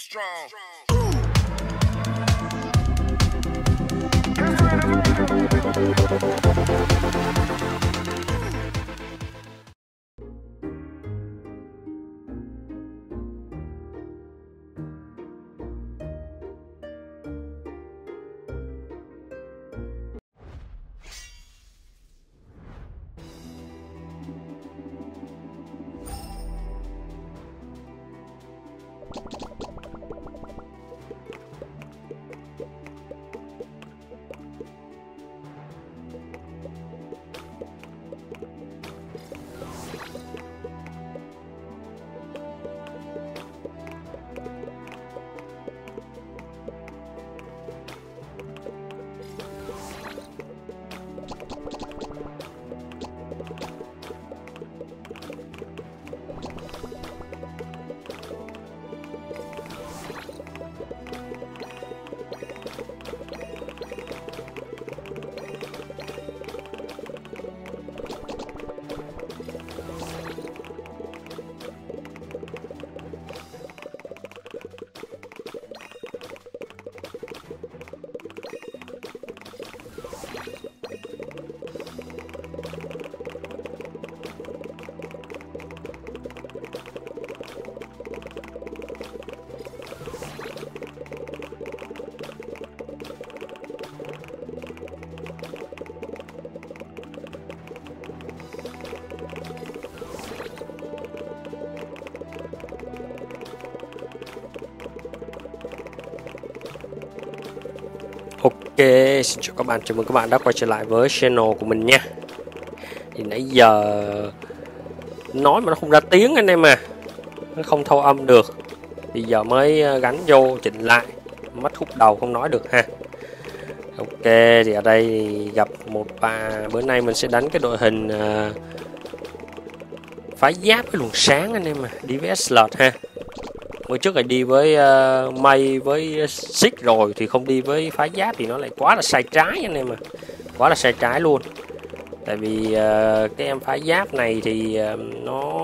strong. Okay, xin chào các bạn, chào mừng các bạn đã quay trở lại với channel của mình nha. Thì nãy giờ nói mà nó không ra tiếng anh em à, nó không thâu âm được. Bây giờ mới gắn vô chỉnh lại, mất khúc đầu không nói được ha. Ok, thì ở đây thì gặp một bữa nay mình sẽ đánh cái đội hình phá giáp với luồng sáng anh em à, đi với slot ha. Bữa trước là đi với mây với xích rồi thì không đi với phá giáp thì nó lại quá là sai trái anh em ạ, quá là sai trái luôn. Tại vì cái em phá giáp này thì nó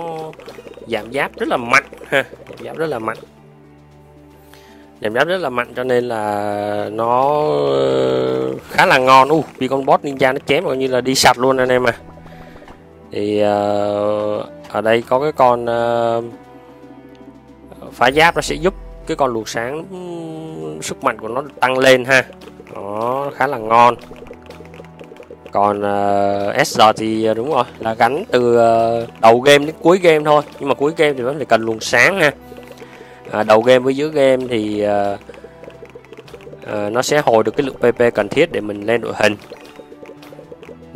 giảm giáp rất là mạnh ha, giảm giáp rất là mạnh cho nên là nó khá là ngon. Vì con boss ninja nó chém coi như là đi sạch luôn anh em ạ. Thì ở đây có cái con phá giáp, nó sẽ giúp cái con luồng sáng sức mạnh của nó tăng lên ha, nó khá là ngon. Còn SR thì đúng rồi là gắn từ đầu game đến cuối game thôi, nhưng mà cuối game thì vẫn phải cần luồng sáng ha. Đầu game với giữa game thì nó sẽ hồi được cái lượng PP cần thiết để mình lên đội hình.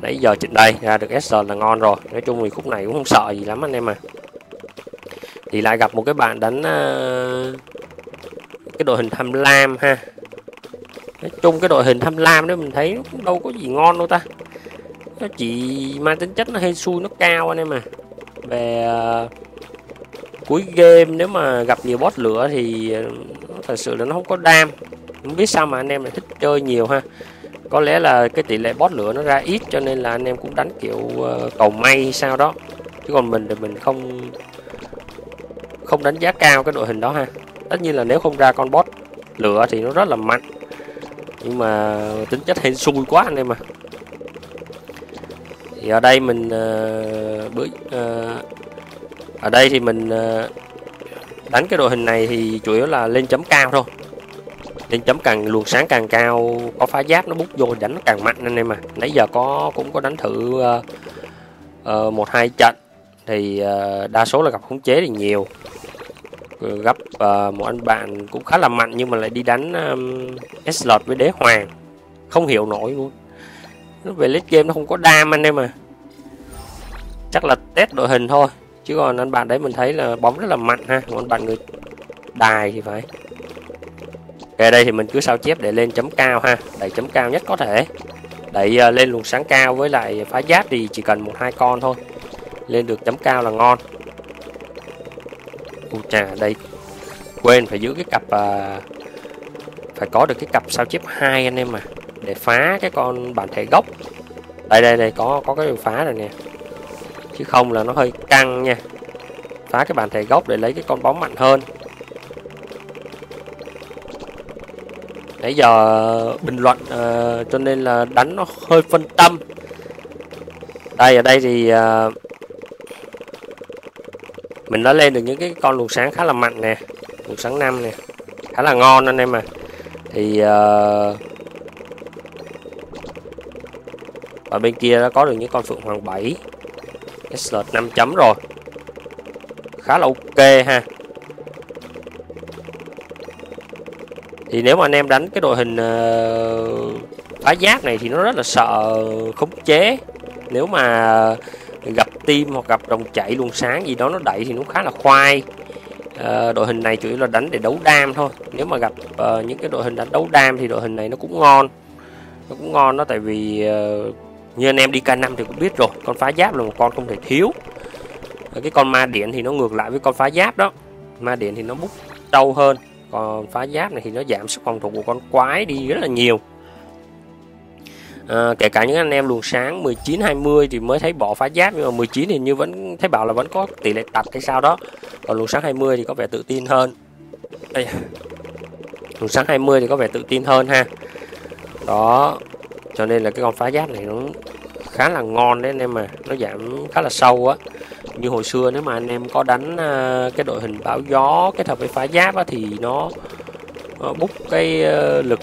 Nãy giờ trên đây ra được SR là ngon rồi, nói chung thì khúc này cũng không sợ gì lắm anh em à. Thì lại gặp một cái bạn đánh cái đội hình tham lam ha. Nói chung cái đội hình tham lam đó mình thấy cũng đâu có gì ngon đâu ta, nó chỉ mang tính chất nó hên xui nó cao anh em à. Về cuối game nếu mà gặp nhiều boss lửa thì thật sự là nó không có đam, không biết sao mà anh em lại thích chơi nhiều ha. Có lẽ là cái tỷ lệ boss lửa nó ra ít cho nên là anh em cũng đánh kiểu cầu may sao đó, chứ còn mình thì mình không đánh giá cao cái đội hình đó ha. Tất nhiên là nếu không ra con boss lửa thì nó rất là mạnh, nhưng mà tính chất hên xui quá anh em à. Thì ở đây mình đánh cái đội hình này thì chủ yếu là lên chấm cao thôi, lên chấm càng luồng sáng càng cao có phá giáp nó bút vô đánh nó càng mạnh anh em à. Nãy giờ cũng có đánh thử 1-2 trận thì đa số là gặp khống chế thì nhiều, gặp một anh bạn cũng khá là mạnh nhưng mà lại đi đánh slot với đế hoàng, không hiểu nổi luôn. Nó về late game nó không có đam anh em mà, chắc là test đội hình thôi. Chứ còn anh bạn đấy mình thấy là bóng rất là mạnh ha, một anh bạn người Đài thì phải. Ở đây thì mình cứ sao chép để lên chấm cao ha, đẩy chấm cao nhất có thể, đẩy lên luồng sáng cao với lại phá giáp thì chỉ cần 1-2 con thôi, lên được chấm cao là ngon. Trà đây quên phải giữ cái cặp, phải có được cái cặp sao chép 2 anh em mà, để phá cái con bản thể gốc. Đây có cái đường phá rồi nè, chứ không là nó hơi căng nha. Phá cái bản thể gốc để lấy cái con bóng mạnh hơn. nãy giờ bình luận cho nên là đánh nó hơi phân tâm. Đây ở đây thì mình đã lên được những cái con luồng sáng khá là mạnh nè, luồng sáng 5 nè, khá là ngon anh em. Mà thì ở bên kia đã có được những con Phượng Hoàng 7 SL 5 chấm rồi, khá là ok ha. Thì nếu mà anh em đánh cái đội hình phá giáp này thì nó rất là sợ khống chế. Nếu mà gặp team hoặc gặp đồng chạy luồng sáng gì đó nó đẩy thì nó khá là khoai. Đội hình này chủ yếu là đánh để đấu đam thôi. Nếu mà gặp những cái đội hình đánh đấu đam thì đội hình này nó cũng ngon. Nó cũng ngon đó, tại vì như anh em đi K5 thì cũng biết rồi, con phá giáp là một con không thể thiếu. Cái con ma điện thì nó ngược lại với con phá giáp đó. Ma điện thì nó bút trâu hơn, còn phá giáp này thì nó giảm sức phòng thủ của con quái đi rất là nhiều. Kể cả những anh em luồng sáng 19 20 thì mới thấy bỏ phá giáp, nhưng mà 19 thì như vẫn thấy bảo là vẫn có tỷ lệ tạch hay sao đó. Còn luồng sáng 20 thì có vẻ tự tin hơn. Ê, luồng sáng 20 thì có vẻ tự tin hơn ha. Đó, cho nên là cái con phá giáp này nó khá là ngon đấy anh em, mà nó giảm khá là sâu á. Như hồi xưa nếu mà anh em có đánh cái đội hình bão gió kết hợp với phá giáp á, thì nó bút cái lực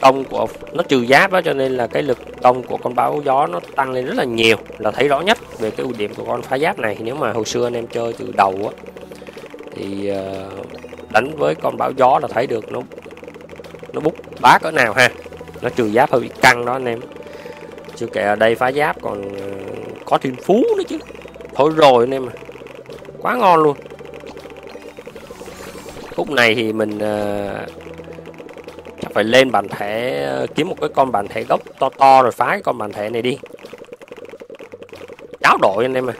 công của nó trừ giáp đó, cho nên là cái lực công của con bão gió nó tăng lên rất là nhiều, là thấy rõ nhất về cái ưu điểm của con phá giáp này. Nếu mà hồi xưa anh em chơi từ đầu á, thì đánh với con bão gió là thấy được nó bút bá cỡ nào ha, nó trừ giáp hơi bị căng đó anh em. Chưa kể ở đây phá giáp còn có thiên phú nữa chứ, thôi rồi anh em, quá ngon luôn. Khúc này thì mình chắc phải lên bản thể, kiếm một cái con bản thể gốc to to rồi phá cái con bản thể này đi, cháo đổi anh em. Mà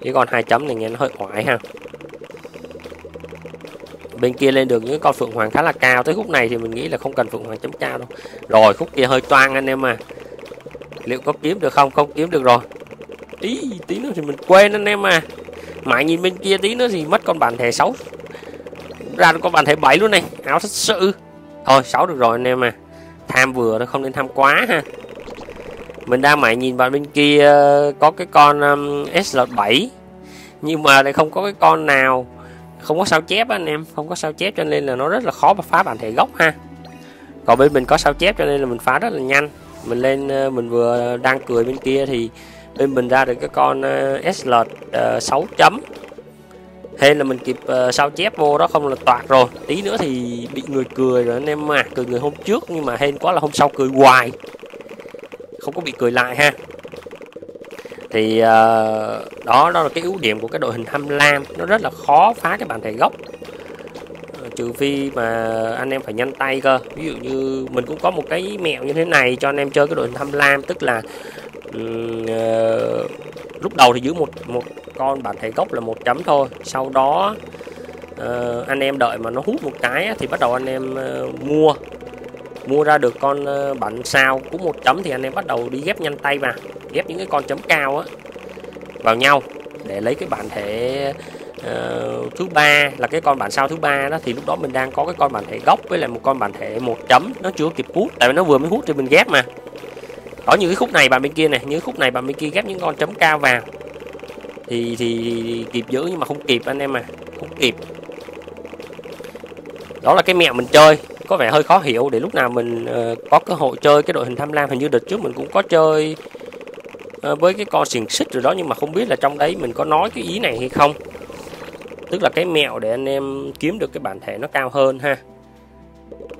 cái con 2 chấm này nghe nó hơi ngoại ha. Bên kia lên được những con Phượng Hoàng khá là cao. Tới khúc này thì mình nghĩ là không cần Phượng Hoàng chấm cao đâu. Rồi khúc kia hơi toang anh em. Mà liệu có kiếm được không? Không kiếm được rồi. Tí nữa thì mình quên anh em. Mà mãi nhìn bên kia tí nữa thì mất con bản thể 6, ra con bản thể 7 luôn này, áo thật sự. Thôi 6 được rồi anh em. Mà tham vừa nó không nên tham quá ha. Mình đang mãi nhìn vào bên kia có cái con SL7, nhưng mà lại không có cái con nào, không có sao chép anh em, không có sao chép cho nên là nó rất là khó mà phá bản thể gốc ha. Còn bên mình có sao chép cho nên là mình phá rất là nhanh. Mình lên, mình vừa đang cười bên kia thì bên mình ra được cái con SL 6 chấm, hay là mình kịp sao chép vô đó không là toạc rồi. Tí nữa thì bị người cười rồi anh em. Mà cười người hôm trước nhưng mà hên quá là hôm sau cười hoài, không có bị cười lại ha. Thì đó là cái ưu điểm của cái đội hình tham lam, nó rất là khó phá cái bản thể gốc, trừ phi mà anh em phải nhanh tay cơ. Ví dụ như mình cũng có một cái mẹo như thế này cho anh em chơi cái đội hình tham lam, tức là lúc đầu thì giữ một con bản thể gốc là 1 chấm thôi, sau đó anh em đợi mà nó hút một cái thì bắt đầu anh em mua ra được con bản sao cũng 1 chấm, thì anh em bắt đầu đi ghép nhanh tay vào, ghép những cái con chấm cao á vào nhau để lấy cái bản thể thứ ba, là cái con bản sao thứ ba đó. Thì lúc đó mình đang có cái con bản thể gốc với lại một con bản thể 1 chấm, nó chưa kịp hút, tại vì nó vừa mới hút thì mình ghép. Mà có những cái khúc này bạn bên kia này, những khúc này bạn bên kia ghép những con chấm cao vào thì kịp giữ, nhưng mà không kịp anh em. Mà không kịp, đó là cái mẹo mình chơi có vẻ hơi khó hiểu. Để lúc nào mình có cơ hội chơi cái đội hình tham lam, hình như đợt trước mình cũng có chơi với cái con xiềng xích rồi đó, nhưng mà không biết là trong đấy mình có nói cái ý này hay không, tức là cái mẹo để anh em kiếm được cái bản thể nó cao hơn ha.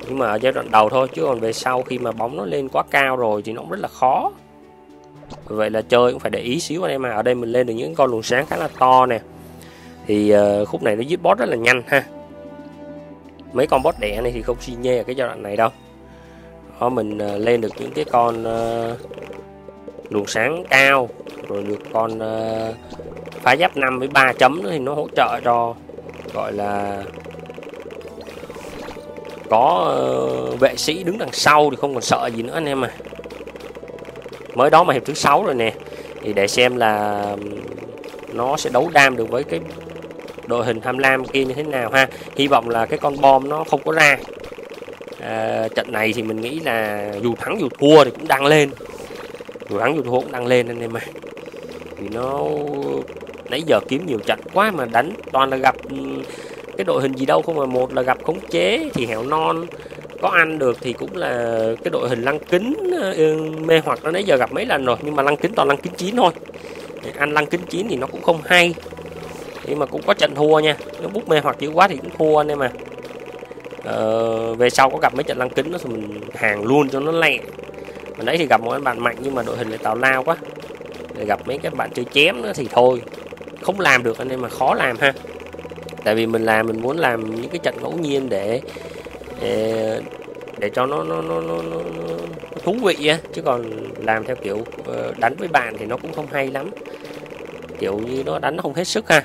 Nhưng mà ở giai đoạn đầu thôi, chứ còn về sau khi mà bóng nó lên quá cao rồi thì nó cũng rất là khó. Vậy là chơi cũng phải để ý xíu anh em. Mà ở đây mình lên được những con luồng sáng khá là to nè, thì khúc này nó giết boss rất là nhanh ha. Mấy con boss đẻ này thì không xi nhê ở cái giai đoạn này đâu. Đó, mình lên được những cái con luồng sáng cao, rồi được con phá giáp 5 với 3 chấm nữa thì nó hỗ trợ cho gọi là có vệ sĩ đứng đằng sau thì không còn sợ gì nữa anh em. Mà mới đó mà hiệp thứ 6 rồi nè, thì để xem là nó sẽ đấu đam được với cái đội hình tham lam kia như thế nào ha. Hy vọng là cái con bom nó không có ra trận này thì mình nghĩ là dù thắng dù thua thì cũng đang lên, anh em ơi. Thì nó nãy giờ kiếm nhiều trận quá mà đánh toàn là gặp cái đội hình gì đâu không, mà một là gặp khống chế thì hẻo non, có ăn được thì cũng là cái đội hình lăng kính mê hoặc. Nó nãy giờ gặp mấy lần rồi nhưng mà lăng kính toàn lăng kính chín thôi, ăn lăng kính chín thì nó cũng không hay. Nhưng mà cũng có trận thua nha, nó bút mê hoặc dữ quá thì cũng thua anh em mà. Về sau có gặp mấy trận lăng kính đó thì mình hàng luôn cho nó lẹ. Mà nãy thì gặp một anh bạn mạnh nhưng mà đội hình lại tào lao quá, để gặp mấy cái bạn chơi chém nữa thì thôi không làm được anh em, mà khó làm ha. Tại vì mình làm, mình muốn làm những cái trận ngẫu nhiên để cho nó thú vị á, chứ còn làm theo kiểu đánh với bạn thì nó cũng không hay lắm, kiểu như nó đánh không hết sức ha.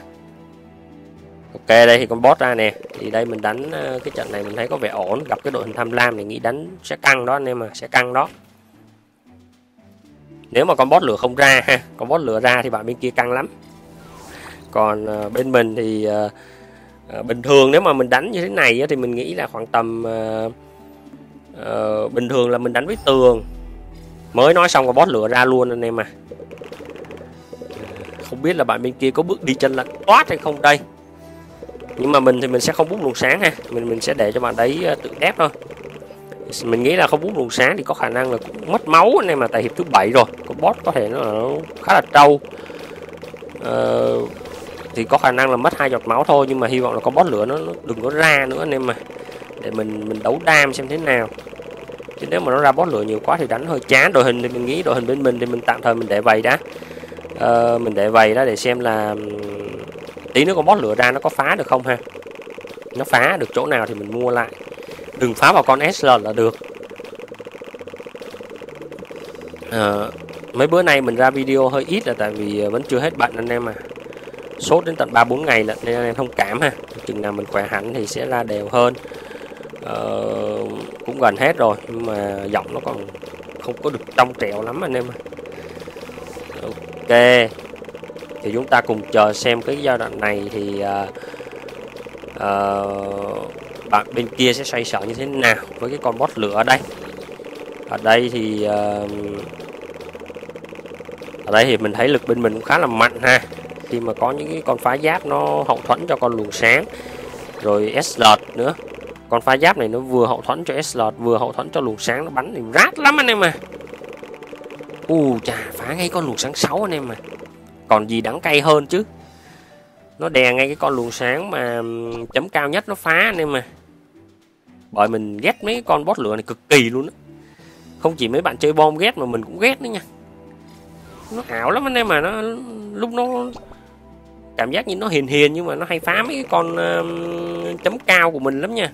Ok, đây thì con boss ra nè, thì đây mình đánh cái trận này mình thấy có vẻ ổn, gặp cái đội hình tham lam thì nghĩ đánh sẽ căng đó anh em, mà sẽ căng đó. Nếu mà con boss lửa không ra ha, con boss lửa ra thì bạn bên kia căng lắm. Còn bên mình thì bình thường nếu mà mình đánh như thế này thì mình nghĩ là khoảng tầm bình thường là mình đánh với tường. Mới nói xong con boss lửa ra luôn anh em à. Không biết là bạn bên kia có bước đi chân lật toát hay không đây. Nhưng mà mình thì mình sẽ không bút luồng sáng ha, mình sẽ để cho bạn đấy tự đép thôi. Mình nghĩ là không bút luồng sáng thì có khả năng là cũng mất máu anh em, mà tại hiệp thứ 7 rồi, con boss có thể nó khá là trâu. Thì có khả năng là mất 2 giọt máu thôi, nhưng mà hy vọng là con boss lửa nó đừng có ra nữa anh em, mà để mình đấu đam xem thế nào. Chứ nếu mà nó ra boss lửa nhiều quá thì đánh hơi chán. Đội hình thì mình nghĩ đội hình bên mình thì mình tạm thời mình để vậy đã, mình để vậy đó để xem là tí nữa con boss lửa ra nó có phá được không ha. Nó phá được chỗ nào thì mình mua lại, đừng phá vào con SL là được. Mấy bữa nay mình ra video hơi ít là tại vì vẫn chưa hết bệnh anh em à. Sốt đến tận 3-4 ngày lận nên anh em thông cảm ha. Chừng nào mình khỏe hẳn thì sẽ ra đều hơn. Cũng gần hết rồi nhưng mà giọng nó còn không có được trong trẻo lắm anh em à. Ok, thì chúng ta cùng chờ xem cái giai đoạn này thì bạn bên kia sẽ xoay sở như thế nào với cái con boss lửa ở đây. Ở đây thì mình thấy lực bên mình cũng khá là mạnh ha, khi mà có những cái con phá giáp nó hậu thuẫn cho con luồng sáng rồi slot nữa. Con phá giáp này nó vừa hậu thuẫn cho slot vừa hậu thuẫn cho luồng sáng, nó bắn thì rát lắm anh em à. Chà, phá ngay con luồng sáng 6 anh em à, còn gì đắng cay hơn chứ. Nó đè ngay cái con luồng sáng mà chấm cao nhất nó phá anh em à. Bởi mình ghét mấy con boss lửa này cực kỳ luôn á, không chỉ mấy bạn chơi bom ghét mà mình cũng ghét nữa nha. Nó ảo lắm anh em mà, nó lúc nó cảm giác như nó hiền nhưng mà nó hay phá mấy cái con chấm cao của mình lắm nha.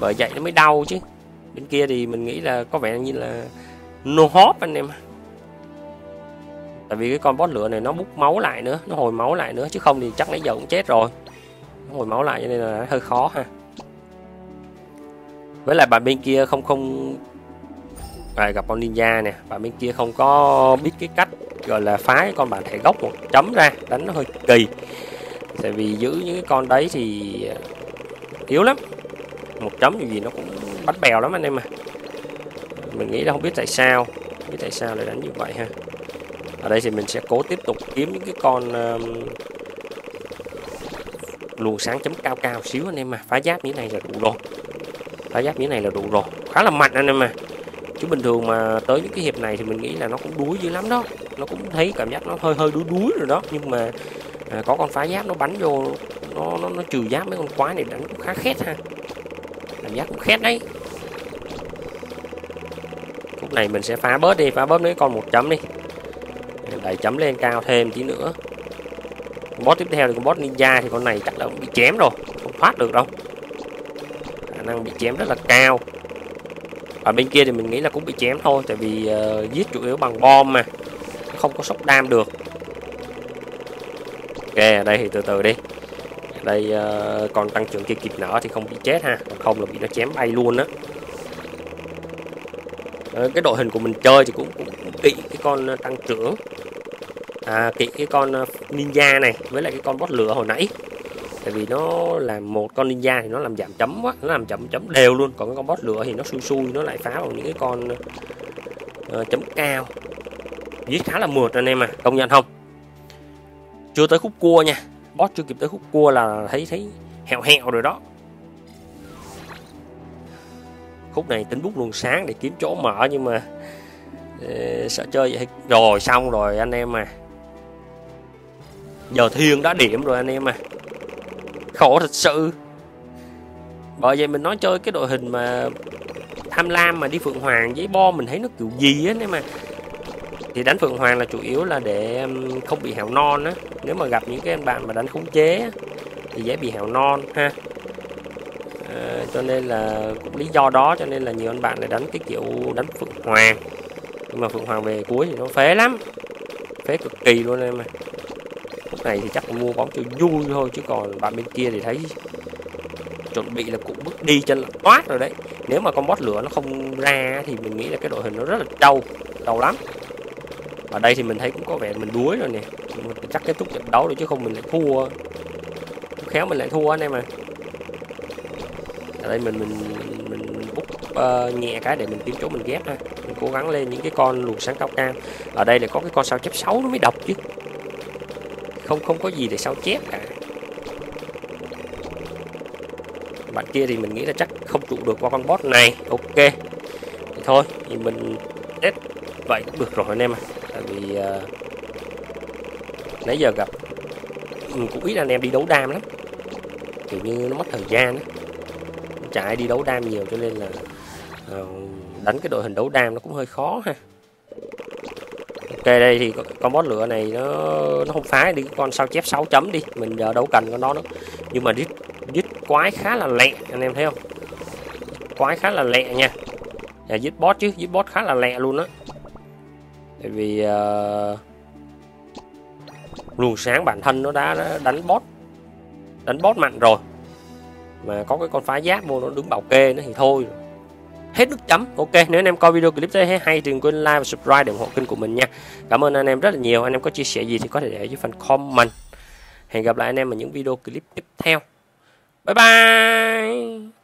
Bởi vậy nó mới đau chứ. Bên kia thì mình nghĩ là có vẻ như là no hop anh em, tại vì cái con boss lửa này nó bút máu lại nữa, nó hồi máu lại nữa, chứ không thì chắc nãy giờ cũng chết rồi. Nó hồi máu lại cho nên là hơi khó ha. Với lại bạn bên kia gặp con ninja nè, bạn bên kia không có biết cái cách gọi là phá cái con bản thể gốc một chấm ra, đánh nó hơi kỳ. Tại vì giữ những cái con đấy thì yếu lắm, một chấm gì nó cũng bánh bèo lắm anh em mà. Mình nghĩ là không biết tại sao, lại đánh như vậy ha. Ở đây thì mình sẽ cố tiếp tục kiếm những cái con luồng sáng chấm cao cao xíu anh em mà. Phá giáp như này là đủ rồi, khá là mạnh anh em mà. Chứ bình thường mà tới những cái hiệp này thì mình nghĩ là nó cũng đuối dữ lắm đó, nó cũng thấy cảm giác nó hơi đuối rồi đó. Nhưng mà có con phá giáp nó bắn vô, nó trừ giáp mấy con quái này đánh cũng khá khét ha, cảm giác cũng khét đấy. Lúc này mình sẽ phá bớt đi, mấy con một chấm đi, đẩy chấm lên cao thêm tí nữa. Boss tiếp theo thì con boss ninja, thì con này chắc là cũng bị chém rồi, không thoát được đâu, khả năng bị chém rất là cao. Ở bên kia thì mình nghĩ là cũng bị chém thôi, tại vì giết chủ yếu bằng bom mà không có sốc đam được. Ok, ở đây thì từ từ đi, ở đây còn tăng trưởng kia kịp nở thì không bị chết ha, còn không là bị nó chém bay luôn á. Cái đội hình của mình chơi thì cũng kỵ cái con tăng trưởng, kỵ cái con ninja này với lại cái con boss lửa hồi nãy. tại vì nó là một con ninja thì nó làm giảm chấm quá, nó làm chậm chấm đều luôn. Còn cái con boss lửa thì nó xui xui, nó lại phá vào những cái con chấm cao, giết khá là mượt anh em à, công nhận không? Chưa tới khúc cua nha, boss chưa kịp tới khúc cua là thấy hẹo hẹo rồi đó. Khúc này tính bút luồng sáng để kiếm chỗ mở nhưng mà sợ chơi vậy. Rồi xong rồi anh em à, giờ thiên đã điểm rồi anh em à, khổ thật sự. Bởi vậy mình nói chơi cái đội hình mà tham lam mà đi Phượng Hoàng với Bom mình thấy nó kiểu gì á anh em à. Thì đánh Phượng Hoàng là chủ yếu là để không bị hào non á, nếu mà gặp những cái anh bạn mà đánh khống chế thì dễ bị hào non ha. Cho nên là cũng lý do đó cho nên là nhiều anh bạn lại đánh cái kiểu đánh Phượng Hoàng, nhưng mà Phượng Hoàng về cuối thì nó phế lắm, phế cực kỳ luôn em ơi. Lúc này thì chắc mua bóng cho vui thôi, chứ còn bạn bên kia thì thấy chuẩn bị là cũng bước đi chân là toát rồi đấy. Nếu mà con boss lửa nó không ra thì mình nghĩ là cái đội hình nó rất là trâu lắm. Ở đây thì mình thấy cũng có vẻ mình đuối rồi nè, mình chắc kết thúc trận đấu rồi chứ không mình lại thua, khéo mình lại thua anh em à. Ở đây mình bút nhẹ cái để mình kiếm chỗ mình ghép ha, mình cố gắng lên những cái con luồng sáng cao. Ở đây là có cái con sao chép 6 nó mới độc chứ không có gì để sao chép cả. Bạn kia thì mình nghĩ là chắc không trụ được qua con boss này. Ok thì thôi thì mình test vậy cũng được rồi anh em ạ. Tại vì nãy giờ gặp mình cũng ít anh em đi đấu đam lắm, kiểu như nó mất thời gian đó. Chả ai đi đấu đam nhiều cho nên là đánh cái đội hình đấu đam nó cũng hơi khó ha. Ok đây thì con boss lửa này nó không phá đi con sao chép 6 chấm đi, mình giờ đâu cần con đó nữa. Nhưng mà giết quái khá là lẹ anh em thấy không, quái khá là lẹ nha, giết boss chứ, giết boss khá là lẹ luôn á. Tại vì luồng sáng bản thân nó đã đánh boss mạnh rồi, mà có cái con phá giáp vô nó đứng bảo kê nữa thì thôi hết nước chấm. Ok, nếu anh em coi video clip thấy hay đừng quên like và subscribe để ủng hộ kênh của mình nha. Cảm ơn anh em rất là nhiều. Anh em có chia sẻ gì thì có thể để dưới phần comment. Hẹn gặp lại anh em ở những video clip tiếp theo. Bye bye.